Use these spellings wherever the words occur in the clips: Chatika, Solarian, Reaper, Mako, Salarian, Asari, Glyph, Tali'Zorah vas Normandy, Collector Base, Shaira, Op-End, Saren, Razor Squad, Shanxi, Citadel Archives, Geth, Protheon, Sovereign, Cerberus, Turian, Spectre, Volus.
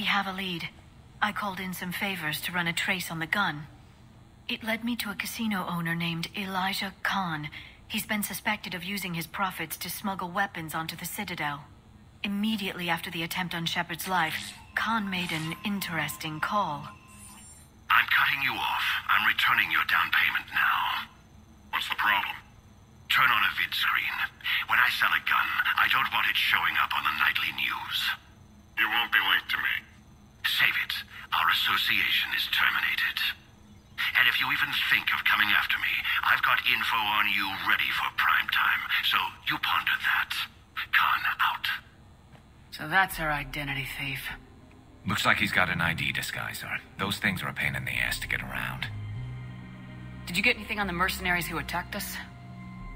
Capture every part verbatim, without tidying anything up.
We have a lead. I called in some favors to run a trace on the gun. It led me to a casino owner named Elijah Khan. He's been suspected of using his profits to smuggle weapons onto the Citadel. Immediately after the attempt on Shepard's life, Khan made an interesting call. I'm cutting you off. I'm returning your down payment now. What's the problem? Turn on a vid screen. When I sell a gun, I don't want it showing up on the nightly news. You won't be linked to me. Save it. Our association is terminated. And if you even think of coming after me, I've got info on you ready for prime time. So you ponder that. Khan out. So that's our identity thief. Looks like he's got an I D disguiser. Those things are a pain in the ass to get around. Did you get anything on the mercenaries who attacked us?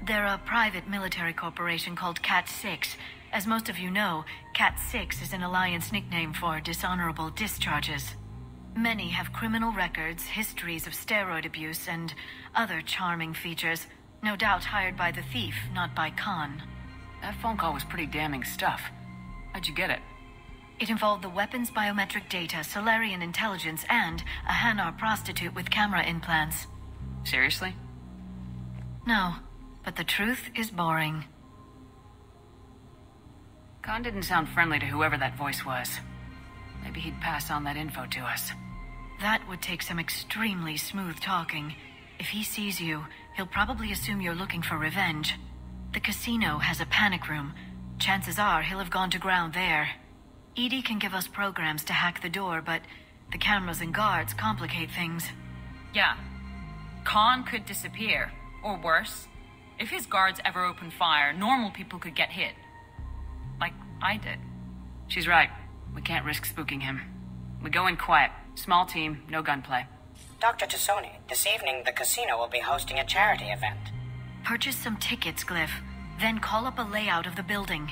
They're a private military corporation called Cat six. As most of you know, Cat six is an alliance nickname for dishonorable discharges. Many have criminal records, histories of steroid abuse, and other charming features. No doubt hired by the thief, not by Khan. That phone call was pretty damning stuff. How'd you get it? It involved the weapons biometric data, Solarian intelligence, and a Hanar prostitute with camera implants. Seriously? No, but the truth is boring. Khan didn't sound friendly to whoever that voice was. Maybe he'd pass on that info to us. That would take some extremely smooth talking. If he sees you, he'll probably assume you're looking for revenge. The casino has a panic room. Chances are he'll have gone to ground there. Edie can give us programs to hack the door, but the cameras and guards complicate things. Yeah. Khan could disappear, or worse. If his guards ever opened fire, normal people could get hit. Like I did. She's right. We can't risk spooking him. We go in quiet. Small team, no gunplay. Doctor Tassoni, this evening the casino will be hosting a charity event. Purchase some tickets, Glyph. Then call up a layout of the building.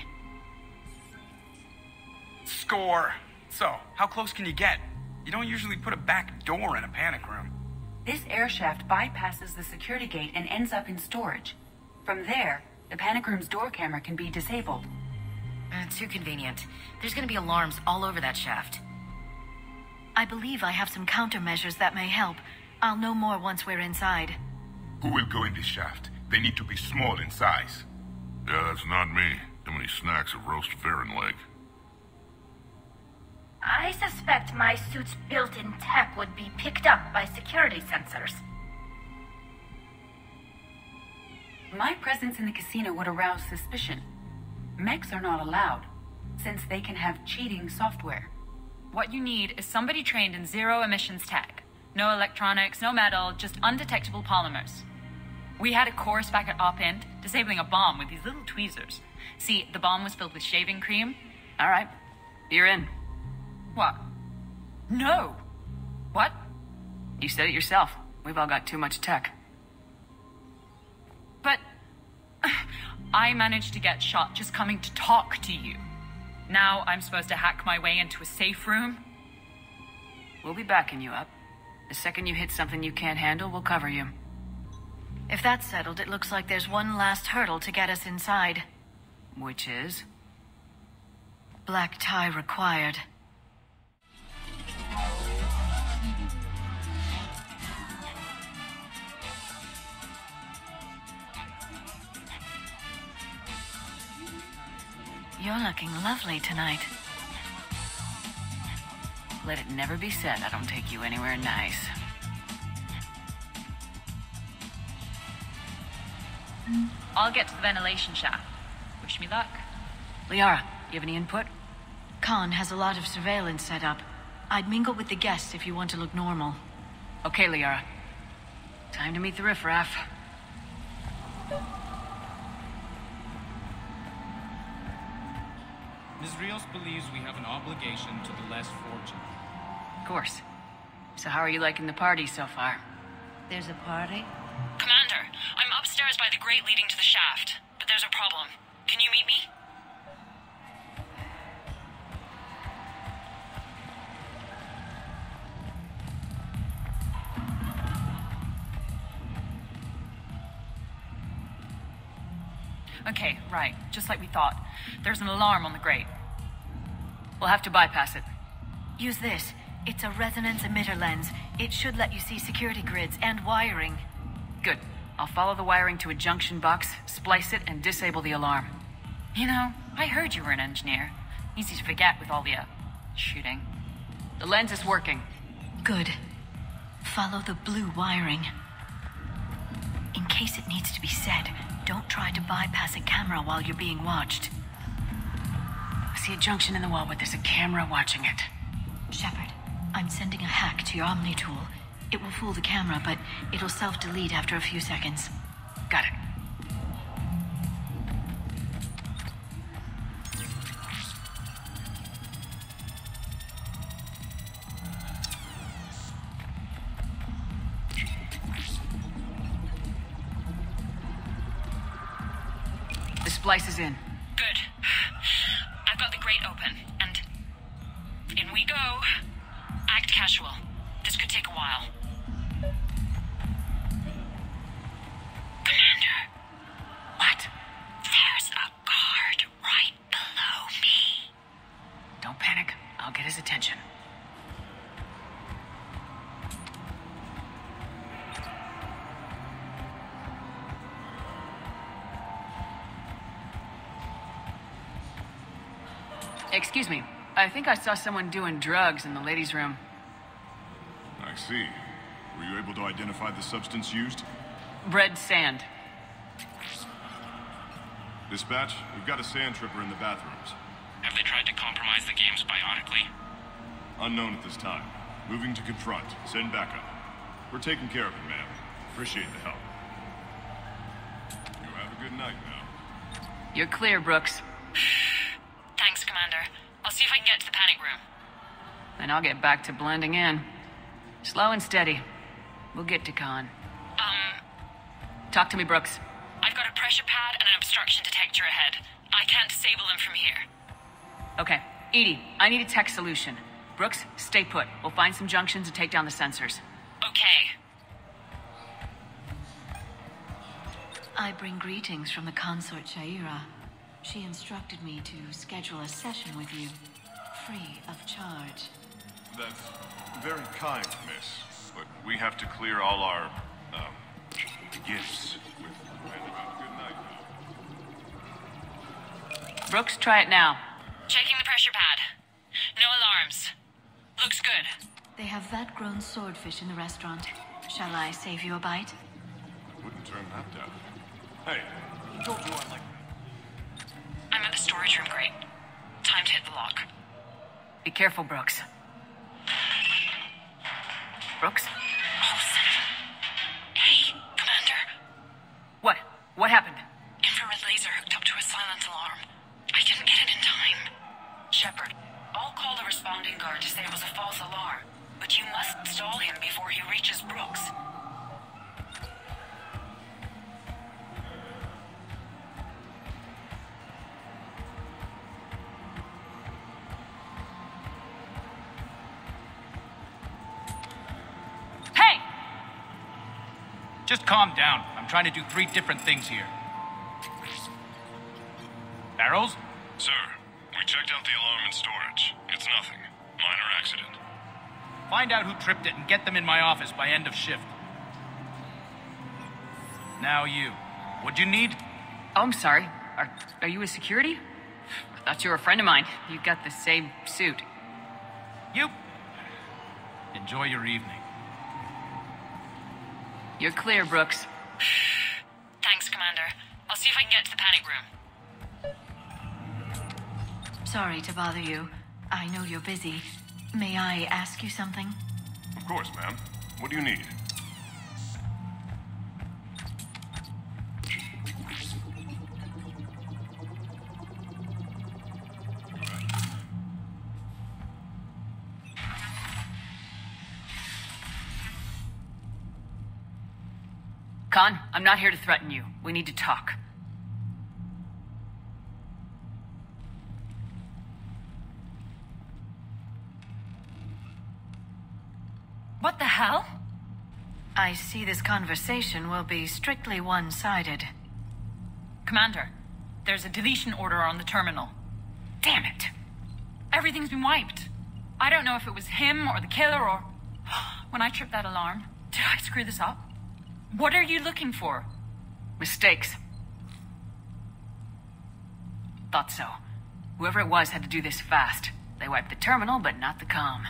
Score! So, how close can you get? You don't usually put a back door in a panic room. This air shaft bypasses the security gate and ends up in storage. From there, the panic room's door camera can be disabled. Uh, too convenient. There's gonna be alarms all over that shaft. I believe I have some countermeasures that may help. I'll know more once we're inside. Who will go in this shaft? They need to be small in size. Yeah, that's not me. Too many snacks of roast verin leg. I suspect my suit's built-in tech would be picked up by security sensors. My presence in the casino would arouse suspicion. Mechs are not allowed, since they can have cheating software. What you need is somebody trained in zero-emissions tech. No electronics, no metal, just undetectable polymers. We had a course back at Op-End, disabling a bomb with these little tweezers. See, the bomb was filled with shaving cream. All right, you're in. What? No! What? You said it yourself. We've all got too much tech. But... I managed to get shot just coming to talk to you. Now I'm supposed to hack my way into a safe room? We'll be backing you up. The second you hit something you can't handle, we'll cover you. If that's settled, it looks like there's one last hurdle to get us inside. Which is? Black tie required. You're looking lovely tonight. Let it never be said I don't take you anywhere nice. I'll get to the ventilation shaft. Wish me luck. Liara, you have any input? Khan has a lot of surveillance set up. I'd mingle with the guests if you want to look normal. Okay, Liara. Time to meet the riffraff. Miz Rios believes we have an obligation to the less fortunate. Of course. So how are you liking the party so far? There's a party? Commander, I'm upstairs by the grate leading to the shaft. But there's a problem. Can you meet me? Okay, right. Just like we thought. There's an alarm on the grate. We'll have to bypass it. Use this. It's a resonance emitter lens. It should let you see security grids and wiring. Good. I'll follow the wiring to a junction box, splice it, and disable the alarm. You know, I heard you were an engineer. Easy to forget with all the, uh, shooting. The lens is working. Good. Follow the blue wiring. In case it needs to be said, don't try to bypass a camera while you're being watched. I see a junction in the wall, but there's a camera watching it. Shepard, I'm sending a hack to your Omni-tool. It will fool the camera, but it'll self-delete after a few seconds. Got it. The splice is in. Good. I've got the grate open, and in we go. Act casual. This could take a while. Commander. What? There's a guard right below me. Don't panic. I'll get his attention. Excuse me. I think I saw someone doing drugs in the ladies' room. I see. Were you able to identify the substance used? Red sand. Dispatch, we've got a sand tripper in the bathrooms. Have they tried to compromise the games bionically? Unknown at this time. Moving to confront. Send backup. We're taking care of it, ma'am. Appreciate the help. You have a good night now. You're clear, Brooks. Thanks, Commander. I'll see if I can get to the panic room. Then I'll get back to blending in. Slow and steady. We'll get to Khan. Um... Talk to me, Brooks. I've got a pressure pad and an obstruction detector ahead. I can't disable them from here. Okay. Edie, I need a tech solution. Brooks, stay put. We'll find some junctions and take down the sensors. Okay. I bring greetings from the consort Shaira. She instructed me to schedule a session with you, free of charge. That's very kind, miss. But we have to clear all our, um, gifts with good night. Brooks, try it now. Checking the pressure pad. No alarms. Looks good. They have vat-grown swordfish in the restaurant. Shall I save you a bite? Wouldn't turn that down. Hey, I told you I like... I'm at the storage room grate. Time to hit the lock. Be careful, Brooks. Brooks? Oh, son. Hey, Commander. What? What happened? Infrared laser hooked up to a silence alarm. I didn't get it in time. Shepard, I'll call the responding guard to say it was a false alarm, but you must stall him before he reaches Brooks. Just calm down. I'm trying to do three different things here. Barrels? Sir, we checked out the alarm in storage. It's nothing. Minor accident. Find out who tripped it and get them in my office by end of shift. Now you. What'd you need? Oh, I'm sorry. Are, are you a security? I thought you were a friend of mine. You got the same suit. You. Enjoy your evening. You're clear, Brooks. Thanks, Commander. I'll see if I can get to the panic room. Sorry to bother you. I know you're busy. May I ask you something? Of course, ma'am. What do you need? Khan, I'm not here to threaten you. We need to talk. What the hell? I see this conversation will be strictly one-sided. Commander, there's a deletion order on the terminal. Damn it! Everything's been wiped. I don't know if it was him or the killer or... When I tripped that alarm, did I screw this up? What are you looking for? Mistakes. Thought so. Whoever it was had to do this fast. They wiped the terminal, but not the comm.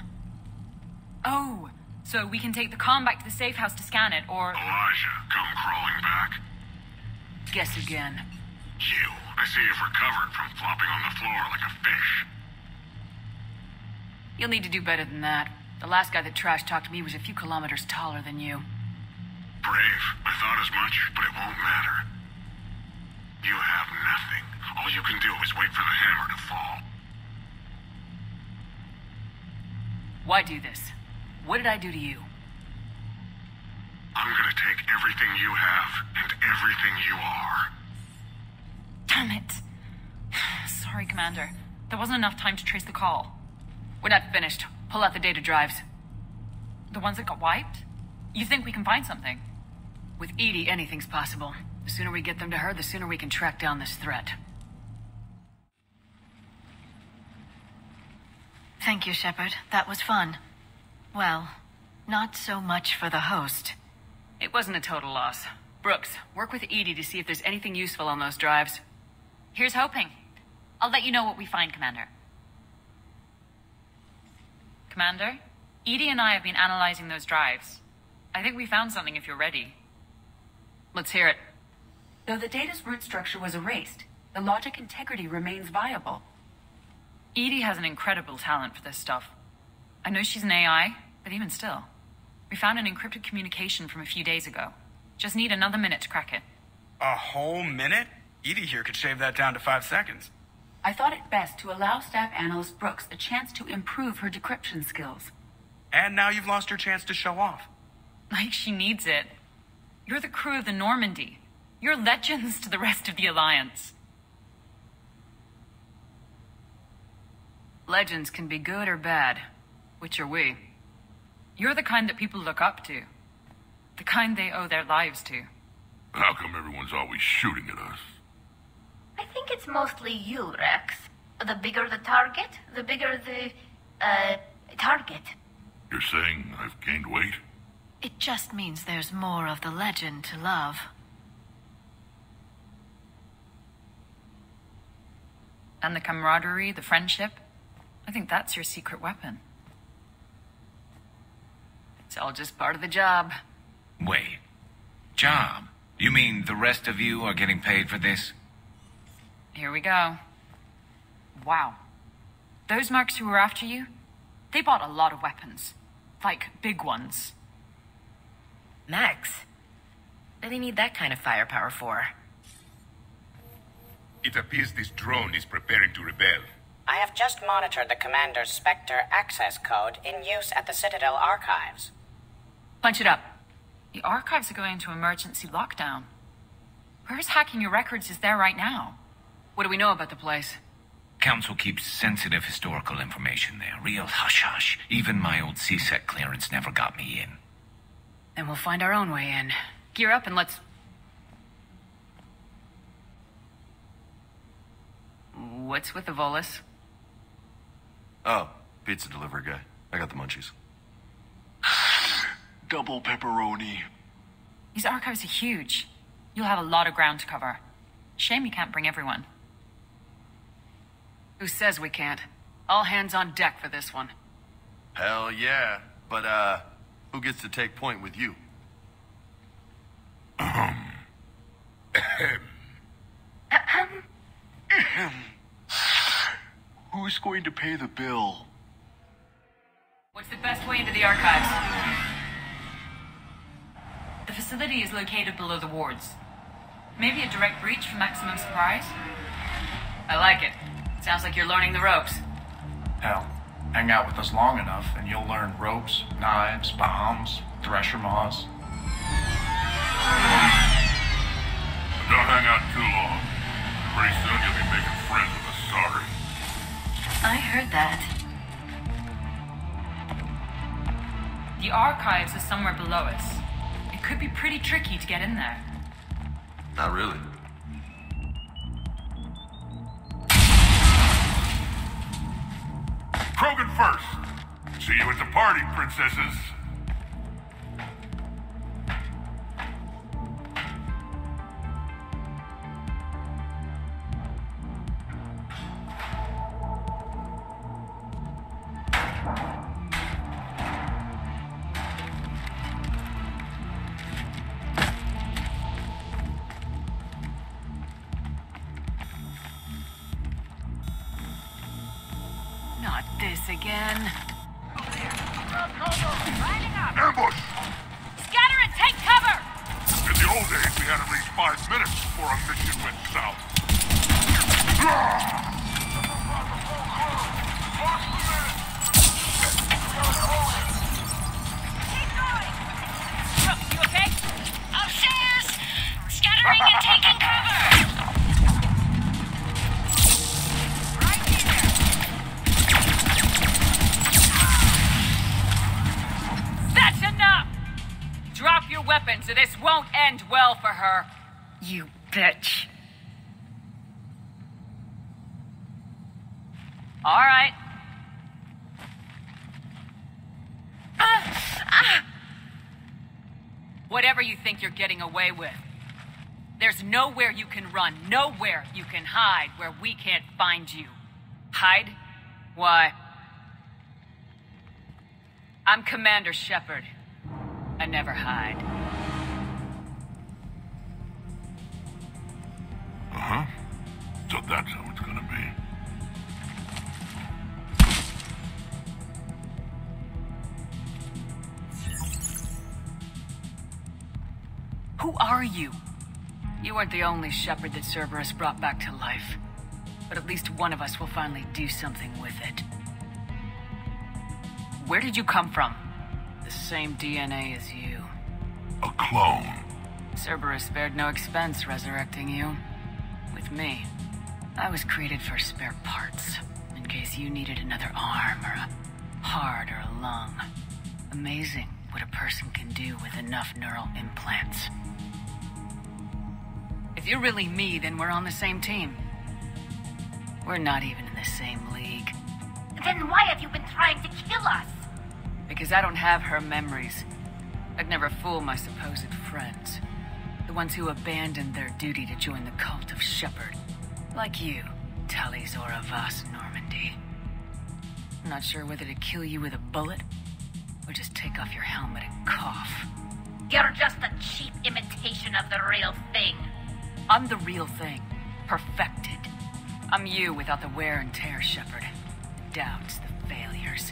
Oh, so we can take the comm back to the safe house to scan it, or... Elijah, come crawling back. Guess again. You, I see you've recovered from flopping on the floor like a fish. You'll need to do better than that. The last guy that trash-talked me was a few kilometers taller than you. Brave. I thought as much, but it won't matter. You have nothing. All you can do is wait for the hammer to fall. Why do this? What did I do to you? I'm gonna take everything you have and everything you are. Damn it. Sorry, Commander. There wasn't enough time to trace the call. We're not finished. Pull out the data drives. The ones that got wiped? You think we can find something? With Edie, anything's possible. The sooner we get them to her, the sooner we can track down this threat. Thank you, Shepard. That was fun. Well, not so much for the host. It wasn't a total loss. Brooks, work with Edie to see if there's anything useful on those drives. Here's hoping. I'll let you know what we find, Commander. Commander, Edie and I have been analyzing those drives. I think we found something if you're ready. Let's hear it. Though the data's root structure was erased, the logic integrity remains viable. Edie has an incredible talent for this stuff. I know she's an A I, but even still. We found an encrypted communication from a few days ago. Just need another minute to crack it. A whole minute? Edie here could shave that down to five seconds. I thought it best to allow staff analyst Brooks a chance to improve her decryption skills. And now you've lost your chance to show off. Like she needs it. You're the crew of the Normandy. You're legends to the rest of the Alliance. Legends can be good or bad, which are we. You're the kind that people look up to. The kind they owe their lives to. How come everyone's always shooting at us? I think it's mostly you, Rex. The bigger the target, the bigger the, uh, target. You're saying I've gained weight? It just means there's more of the legend to love. And the camaraderie, the friendship. I think that's your secret weapon. It's all just part of the job. Wait. Job? You mean the rest of you are getting paid for this? Here we go. Wow. Those mercs who were after you, they bought a lot of weapons. Like, big ones. Max, what do they need that kind of firepower for? It appears this drone is preparing to rebel. I have just monitored the Commander's Spectre access code in use at the Citadel Archives. Punch it up. The Archives are going into emergency lockdown. Whoever's hacking your records is there right now. What do we know about the place? Council keeps sensitive historical information there. Real hush-hush. Even my old C SEC clearance never got me in. Then we'll find our own way in. Gear up and let's... What's with the Volus? Oh, pizza delivery guy. I got the munchies. Double pepperoni. These archives are huge. You'll have a lot of ground to cover. Shame you can't bring everyone. Who says we can't? All hands on deck for this one. Hell yeah. But, uh... who gets to take point with you? Ahem. Ahem. Ahem. Ahem. Who's going to pay the bill? What's the best way into the archives? The facility is located below the wards. Maybe a direct breach for maximum surprise? I like it. Sounds like you're learning the ropes. Hell. Hang out with us long enough, and you'll learn ropes, knives, bombs, Thresher Maws. Don't hang out too long. Pretty soon you'll be making friends with the Saren. I heard that. The Archives is somewhere below us. It could be pretty tricky to get in there. Not really. Krogan first! See you at the party, princesses. Getting away with. There's nowhere you can run, nowhere you can hide where we can't find you. Hide? Why? I'm Commander Shepard. I never hide. Uh-huh. So that's how it's gonna be. Who are you? You weren't the only Shepard that Cerberus brought back to life. But at least one of us will finally do something with it. Where did you come from? The same D N A as you. A clone. Cerberus spared no expense resurrecting you. With me, I was created for spare parts, in case you needed another arm, or a heart, or a lung. Amazing what a person can do with enough neural implants. If you're really me, then we're on the same team. We're not even in the same league. Then why have you been trying to kill us? Because I don't have her memories. I'd never fool my supposed friends. The ones who abandoned their duty to join the cult of Shepard. Like you, Tali'Zorah vas Normandy. I'm not sure whether to kill you with a bullet, or just take off your helmet and cough. You're just a cheap imitation of the real thing. I'm the real thing. Perfected. I'm you without the wear and tear, Shepard. The doubts, the failures.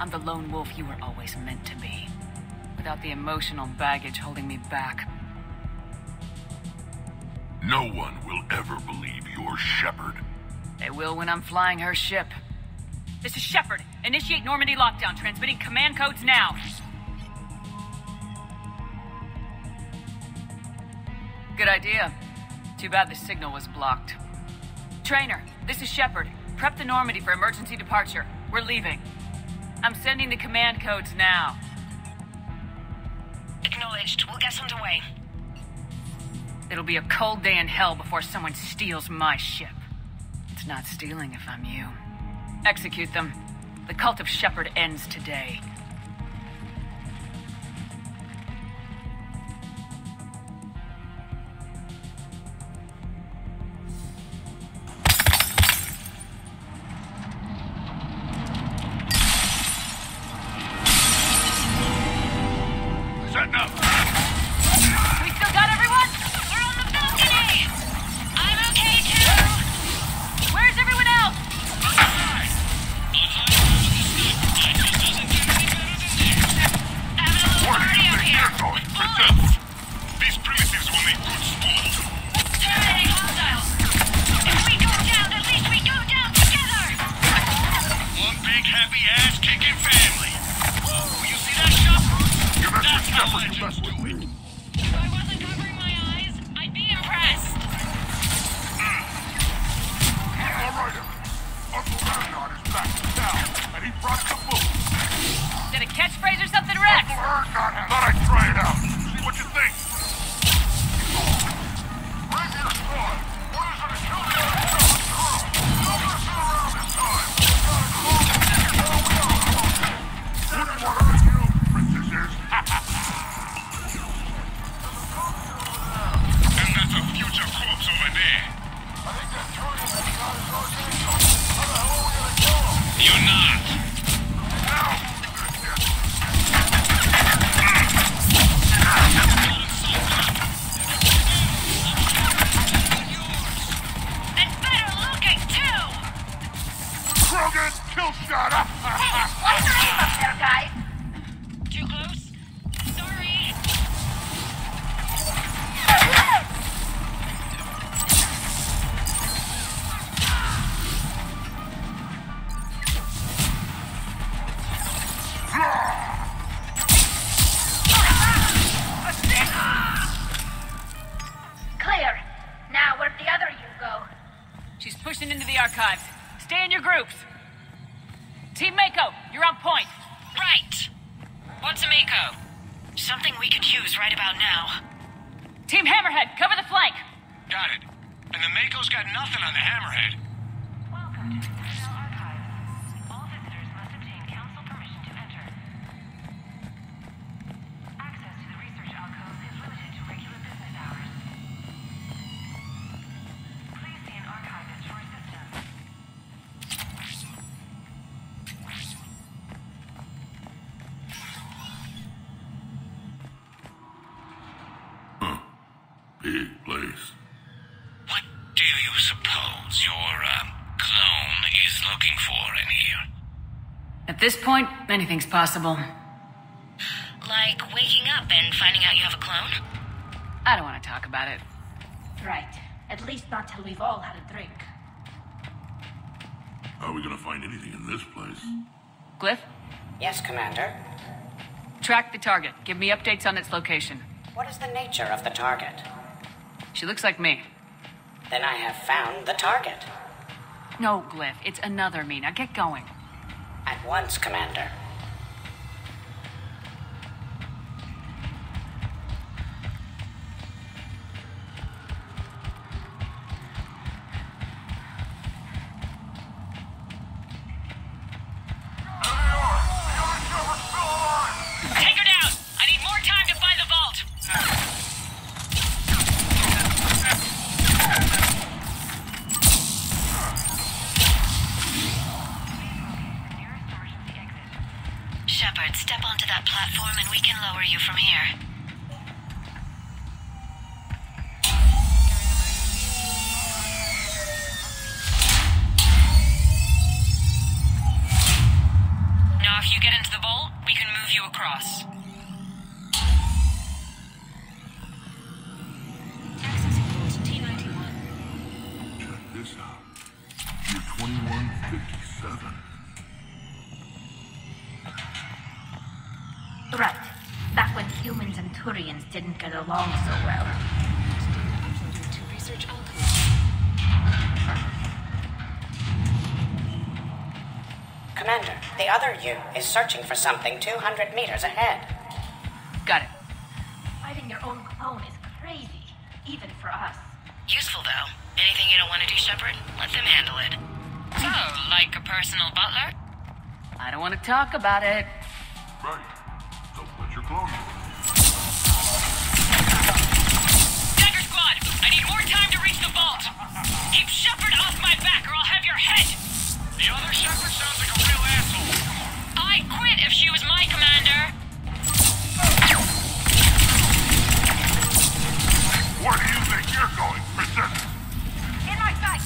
I'm the lone wolf you were always meant to be. Without the emotional baggage holding me back. No one will ever believe you're Shepard. They will when I'm flying her ship. This is Shepard. Initiate Normandy lockdown. Transmitting command codes now. Good idea. Too bad the signal was blocked. Trainer, this is Shepard. Prep the Normandy for emergency departure. We're leaving. I'm sending the command codes now. Acknowledged. We'll get underway. It'll be a cold day in hell before someone steals my ship. It's not stealing if I'm you. Execute them. The cult of Shepard ends today. Krogan's kill shot! Hey, there's one nine up there, guys! Too close? Sorry! Clear! Now, where'd the other you go? She's pushing into the archives. Stay in your groups. Team Mako, you're on point. Right. What's a Mako? Something we could use right about now. Team Hammerhead, cover the flank. Got it. And the Mako's got nothing on the Hammerhead. Welcome to the Citadel Archives. All visitors must obtain council permission to enter. Access to the research alcoves is limited to regular business hours. Please see an archivist for assistance. Big place. What do you suppose your, um, clone is looking for in here? At this point, anything's possible. Like waking up and finding out you have a clone? I don't want to talk about it. Right. At least not till we've all had a drink. Are we gonna find anything in this place? Glyph? Yes, Commander? Track the target. Give me updates on its location. What is the nature of the target? She looks like me. Then I have found the target. No, Glyph. It's another me. Now get going. At once, Commander. Didn't get along so well. Uploaded to research alcohol. Commander, the other you is searching for something two hundred meters ahead. Got it. Fighting your own clone is crazy, even for us. Useful, though. Anything you don't want to do, Shepard, let them handle it. So, like a personal butler? I don't want to talk about it. Right. So what's your clone? I need more time to reach the vault! Keep Shepard off my back or I'll have your head! The other Shepard sounds like a real asshole! I'd quit if she was my commander! Where do you think you're going, Princess? In my sight!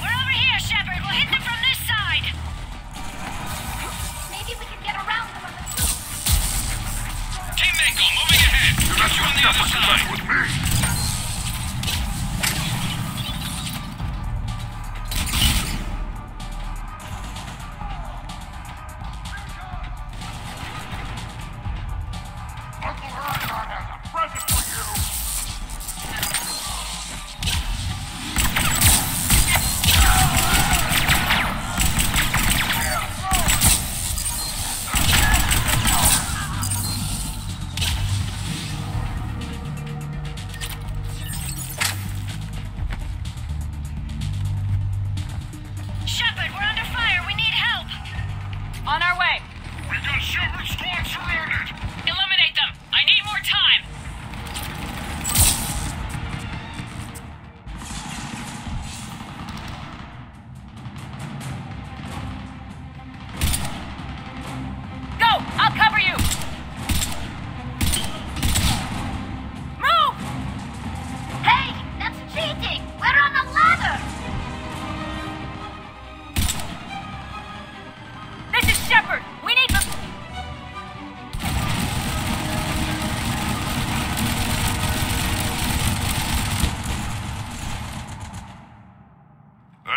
We're over here, Shepard! We'll hit them from this side! Maybe we can get around them on the roof! Team Mako, moving ahead! You're not you on the other side! With me.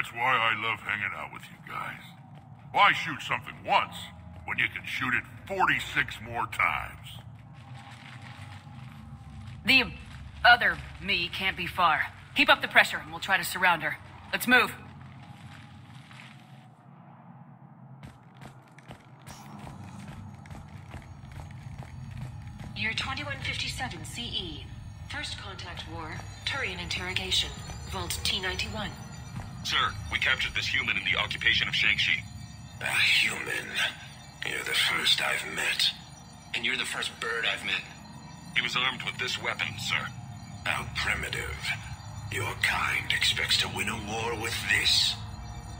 That's why I love hanging out with you guys. Why shoot something once when you can shoot it forty-six more times? The other me can't be far. Keep up the pressure and we'll try to surround her. Let's move. Year twenty-one fifty-seven C E. First Contact War, Turian Interrogation, Vault T ninety-one. Sir, we captured this human in the occupation of Shanxi. A human? You're the first I've met. And you're the first bird I've met. He was armed with this weapon, sir. How primitive. Your kind expects to win a war with this.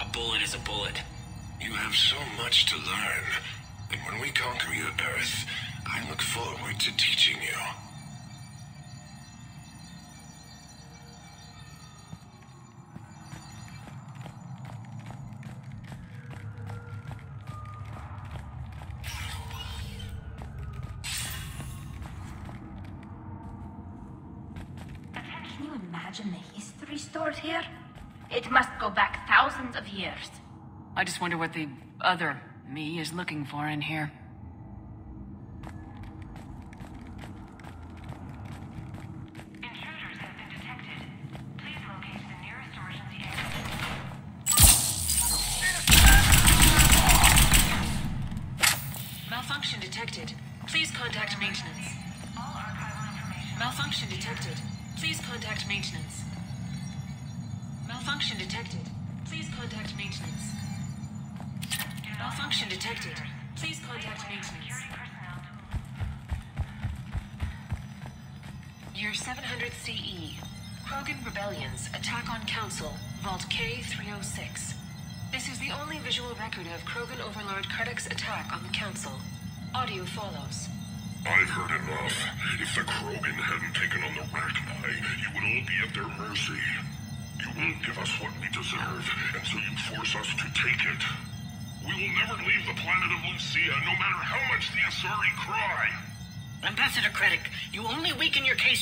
A bullet is a bullet. You have so much to learn. And when we conquer your Earth, I look forward to teaching you. Can you imagine the history stored here? It must go back thousands of years. I just wonder what the other me is looking for in here.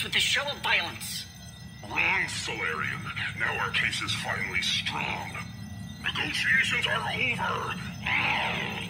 With the show of violence. Wrong, Solarian. Now our case is finally strong. Negotiations are over. Oh.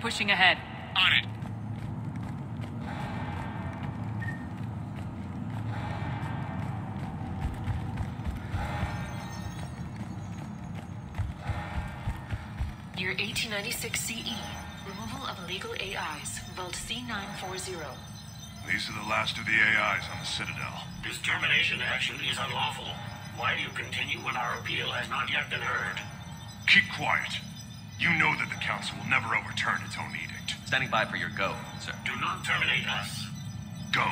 Pushing ahead. On it. Year eighteen ninety-six C E. Removal of illegal A Is. Vault C nine forty. These are the last of the A Is on the Citadel. This termination action is unlawful. Why do you continue when our appeal has not yet been heard? Keep quiet. You know that the Council will never overturn its own edict. Standing by for your go, sir. Do not terminate us. Go.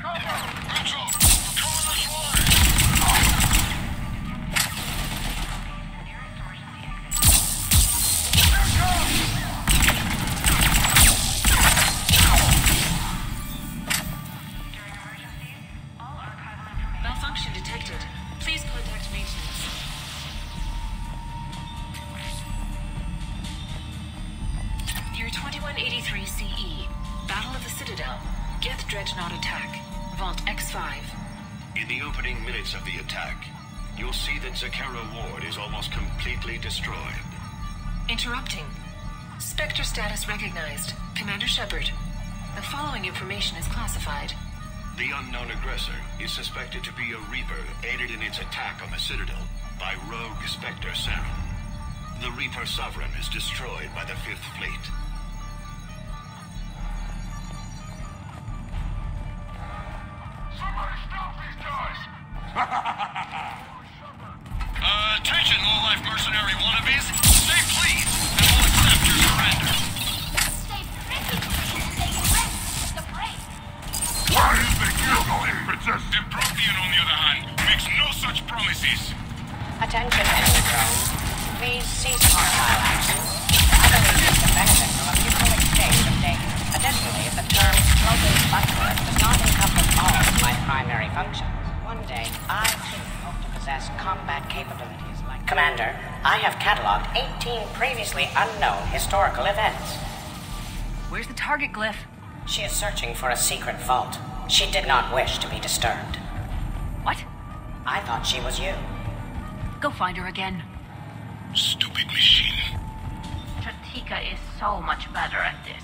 Cover! Retro! We're coming this way! one eighty-three C E. Battle of the Citadel. Geth Dreadnought attack. Vault X five. In the opening minutes of the attack, you'll see that Zakara Ward is almost completely destroyed. Interrupting. Spectre status recognized. Commander Shepard. The following information is classified. The unknown aggressor is suspected to be a Reaper aided in its attack on the Citadel by rogue Spectre Saren. The Reaper Sovereign is destroyed by the Fifth Fleet. Somebody stop these guys! uh, attention, all life mercenary wannabes! Stay please, and all accept your surrender. Stay pretty, stay wet, the brave. What is the evil impetus? The Protheon, on the other hand, makes no such promises. Attention, everyone. Please cease hostile actions. Others seek the benefit from a mutual exchange of data. Additionally, if the term smuggling buzzword does not encompass all of my primary functions, one day I too hope to possess combat capabilities like... Commander, I have catalogued eighteen previously unknown historical events. Where's the target, Glyph? She is searching for a secret vault. She did not wish to be disturbed. What? I thought she was you. Go find her again. Stupid machine. Chatika is so much better at this.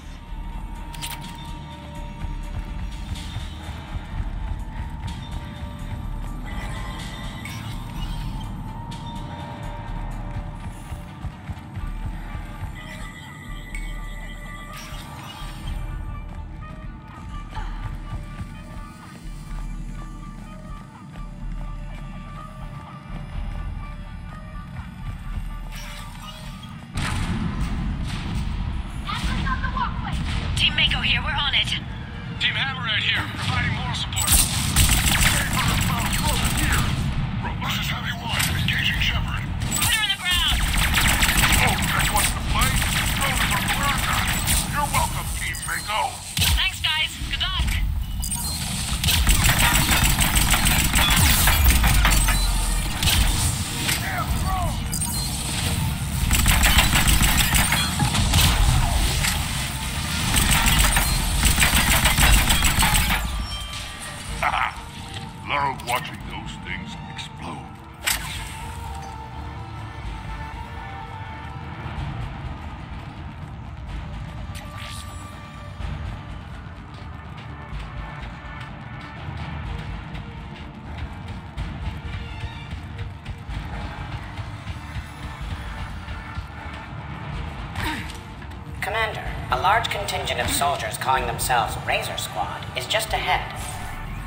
A large contingent of soldiers calling themselves Razor Squad is just ahead.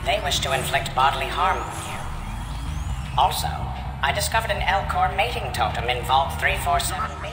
They wish to inflict bodily harm on you. Also, I discovered an Elcor mating totem in Vault three forty-seven B.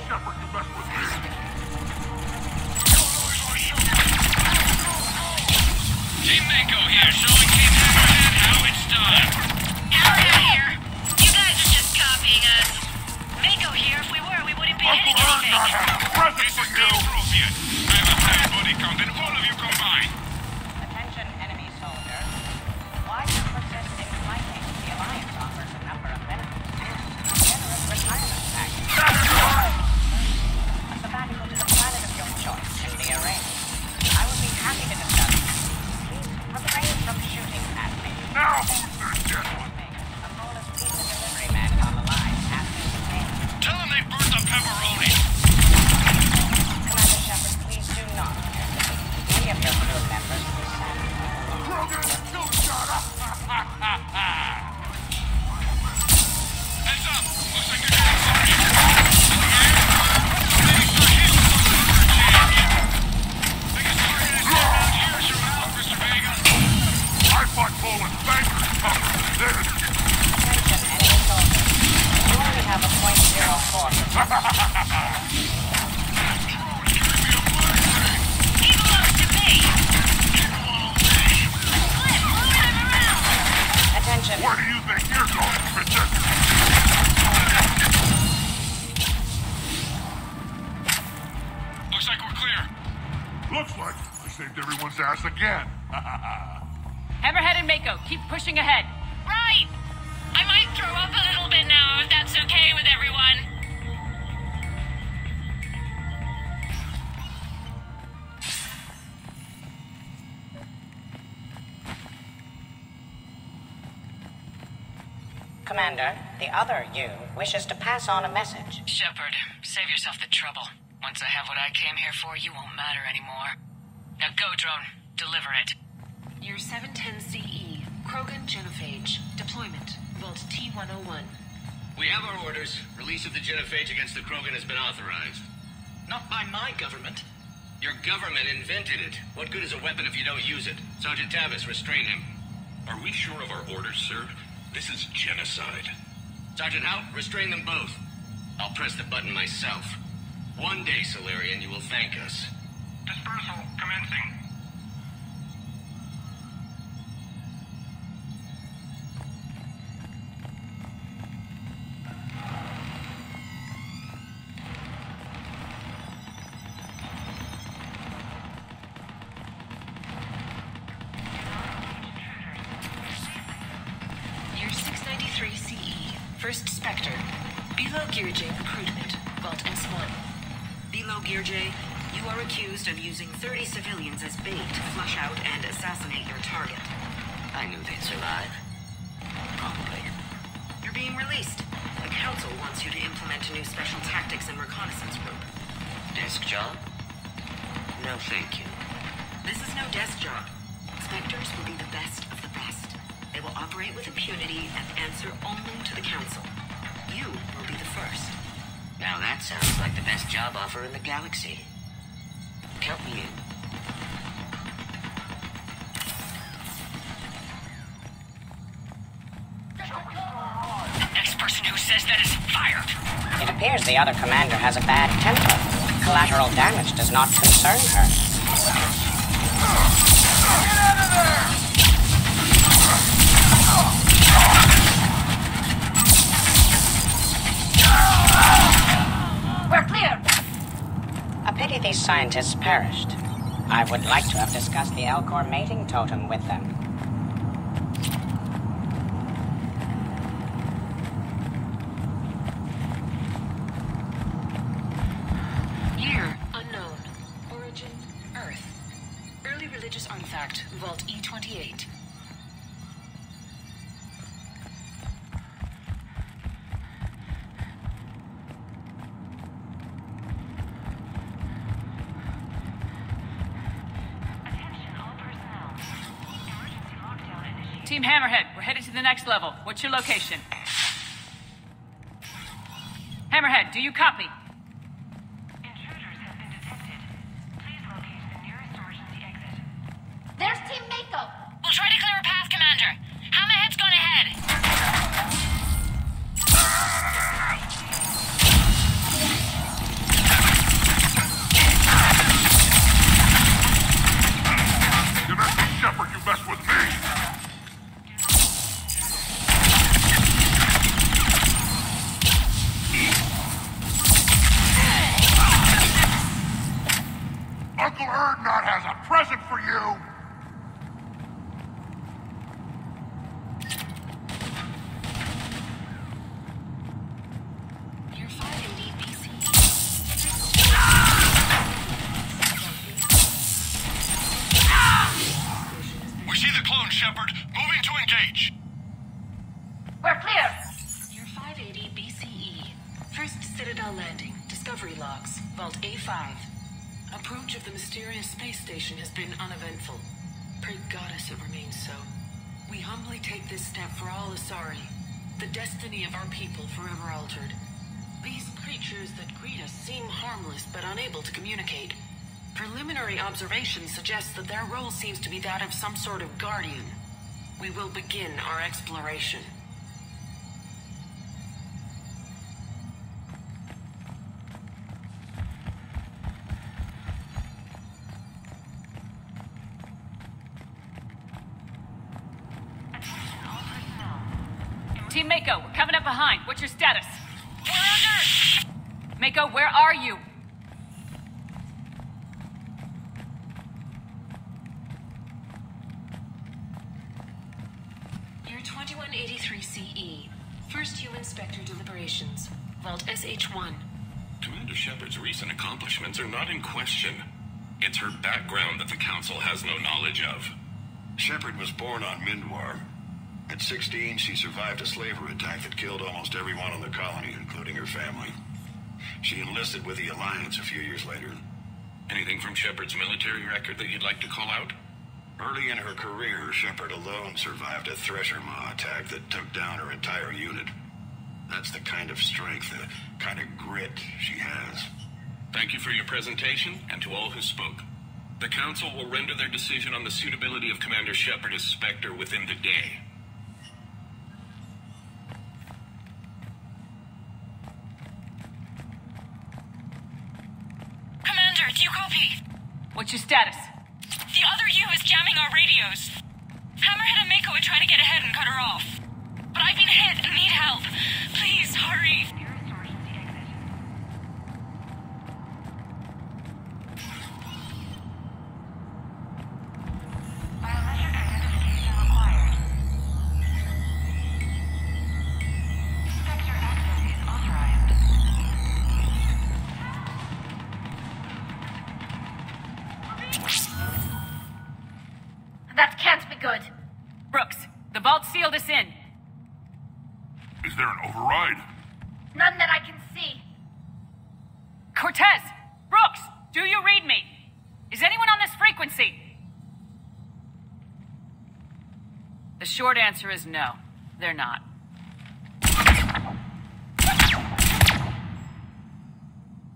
Commander, the other you wishes to pass on a message. Shepard, save yourself the trouble. Once I have what I came here for, you won't matter anymore. Now go, drone. Deliver it. Year seven ten C E, Krogan Genophage. Deployment, Vault T one oh one. We have our orders. Release of the Genophage against the Krogan has been authorized. Not by my government. Your government invented it. What good is a weapon if you don't use it? Sergeant Tavis, restrain him. Are we sure of our orders, sir? This is genocide. Sergeant Hout, restrain them both. I'll press the button myself. One day, Solarian, you will thank us. Dispersal commencing. First Spectre. Below Gear J recruitment, Vault S one. Below Gear J, you are accused of using thirty civilians as bait to flush out and assassinate your target. I knew they'd survive. Probably. You're being released. The Council wants you to implement a new special tactics and reconnaissance group. Desk job? No, thank you. This is no desk job. Spectres will be the best of the best. They will operate with impunity and answer only to the Council. You will be the first. Now that sounds like the best job offer in the galaxy. Count me in. Next person who says that is fired. It appears the other commander has a bad temper. Collateral damage does not concern her. Get out of there! We're clear! A pity these scientists perished. I would like to have discussed the Elcor mating totem with them. Year unknown. Origin, Earth. Early religious artifact, Vault E twenty-eight. Team Hammerhead, we're headed to the next level. What's your location? Hammerhead, do you copy? Intruders have been detected. Please locate the nearest emergency exit. There's Team Mako. We'll try to clear a path, Commander. Hammerhead's gone ahead. You mess with Shepard, you mess with me. Observation suggests that their role seems to be that of some sort of guardian. We will begin our exploration. Attention all personnel. Team Mako, we're coming up behind. What's your status? We're under! Mako, where are you? twenty-one eighty-three C E. First Human Spectre Deliberations. Vault S H one. Commander Shepard's recent accomplishments are not in question. It's her background that the Council has no knowledge of. Shepard was born on Mindoir. At sixteen, she survived a slaver attack that killed almost everyone in the colony, including her family. She enlisted with the Alliance a few years later. Anything from Shepard's military record that you'd like to call out? Early in her career, Shepard alone survived a Thresher Maw attack that took down her entire unit. That's the kind of strength, the kind of grit she has. Thank you for your presentation, and to all who spoke. The Council will render their decision on the suitability of Commander Shepard as Spectre within the day. Commander, do you copy? What's your status? The other U is jamming our radios. Hammerhead and Mako are trying to get ahead and cut her off. But I've been hit and need help. Please, hurry. Short answer is no, they're not.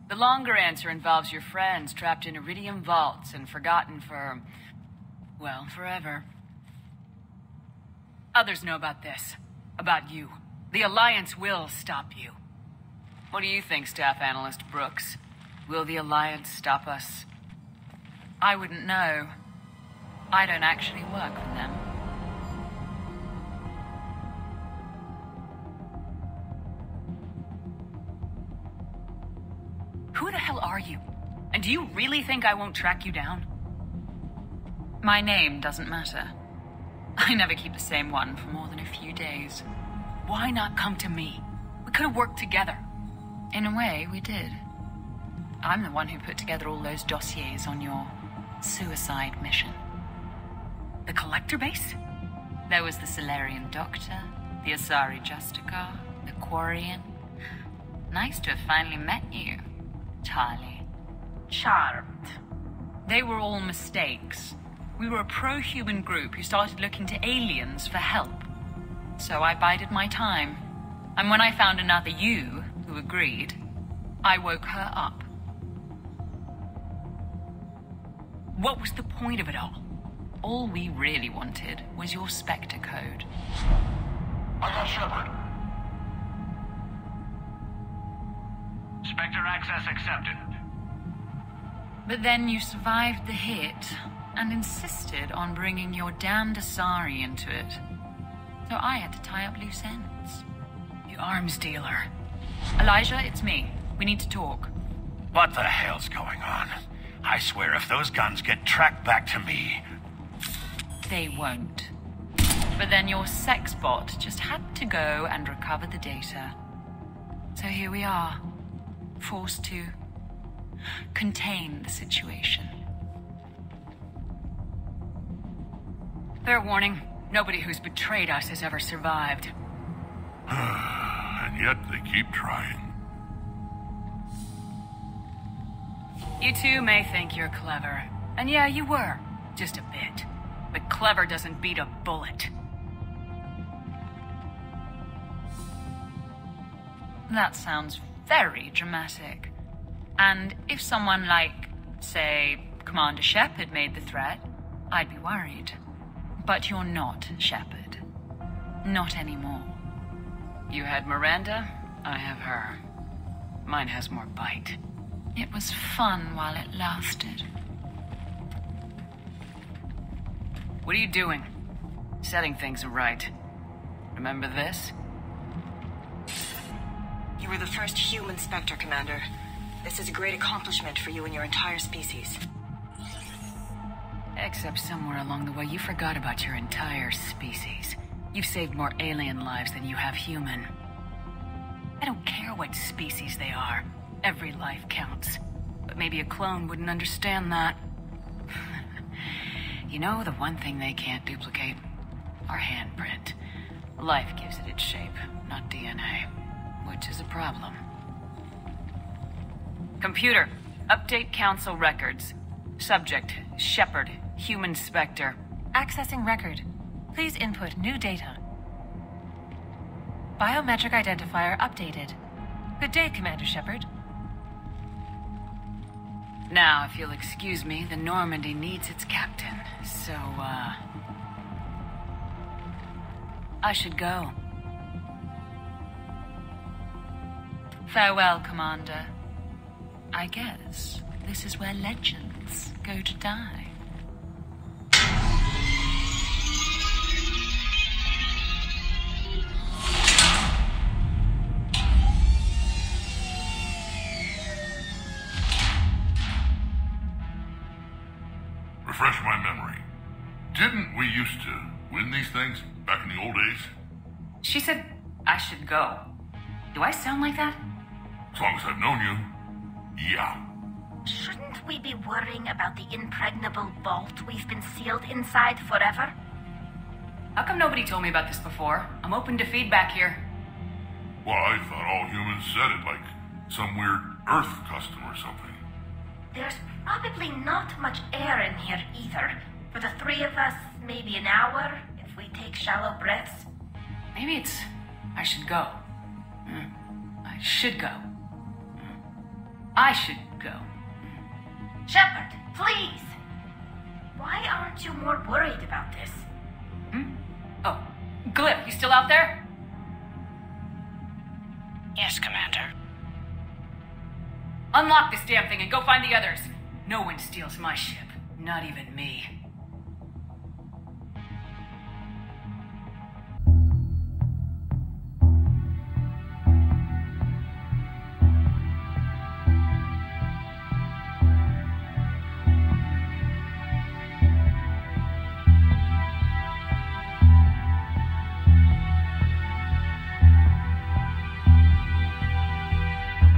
The longer answer involves your friends trapped in iridium vaults and forgotten for, well, forever. Others know about this, about you. The Alliance will stop you. What do you think, Staff Analyst Brooks? Will the Alliance stop us? I wouldn't know. I don't actually work for them. Who the hell are you? And do you really think I won't track you down? My name doesn't matter. I never keep the same one for more than a few days. Why not come to me? We could have worked together. In a way, we did. I'm the one who put together all those dossiers on your suicide mission. The Collector Base? There was the Salarian Doctor, the Asari Justicar, the Quarian. Nice to have finally met you. Charlie. Charmed. They were all mistakes. We were a pro-human group who started looking to aliens for help. So I bided my time. And when I found another you who agreed, I woke her up. What was the point of it all? All we really wanted was your Spectre code. I got Shepard. Spectre access accepted. But then you survived the hit, and insisted on bringing your damned Asari into it. So I had to tie up loose ends. You arms dealer. Elijah, it's me. We need to talk. What the hell's going on? I swear, if those guns get tracked back to me... They won't. But then your sex bot just had to go and recover the data. So here we are. Forced to contain the situation. Fair warning, nobody who's betrayed us has ever survived. And yet they keep trying. You two may think you're clever. And yeah, you were. Just a bit. But clever doesn't beat a bullet. That sounds very dramatic. And if someone like, say, Commander Shepard made the threat, I'd be worried. But you're not Shepard. Not anymore. You had Miranda, I have her. Mine has more bite. It was fun while it lasted. What are you doing? Setting things right. Remember this? You were the first human Spectre, Commander. This is a great accomplishment for you and your entire species. Except somewhere along the way, you forgot about your entire species. You've saved more alien lives than you have human. I don't care what species they are. Every life counts. But maybe a clone wouldn't understand that. You know, the one thing they can't duplicate? Our handprint. Life gives it its shape, not D N A, which is a problem. Computer, update council records. Subject, Shepherd, human Spectre. Accessing record. Please input new data. Biometric identifier updated. Good day, Commander Shepard. Now, if you'll excuse me, the Normandy needs its captain, so, uh... I should go. Farewell, Commander. I guess this is where legends go to die. Refresh my memory. Didn't we used to win these things back in the old days? She said I should go. Do I sound like that? As long as I've known you, yeah. Shouldn't we be worrying about the impregnable vault we've been sealed inside forever? How come nobody told me about this before? I'm open to feedback here. Well, I thought all humans said it like some weird Earth custom or something. There's probably not much air in here either. For the three of us, maybe an hour, if we take shallow breaths. Maybe it's... I should go. Mm. I should go. Mm. I should go. Shepard, please! Why aren't you more worried about this? Hmm? Oh, Glyph, you still out there? Yes, Commander. Unlock this damn thing and go find the others. No one steals my ship, not even me.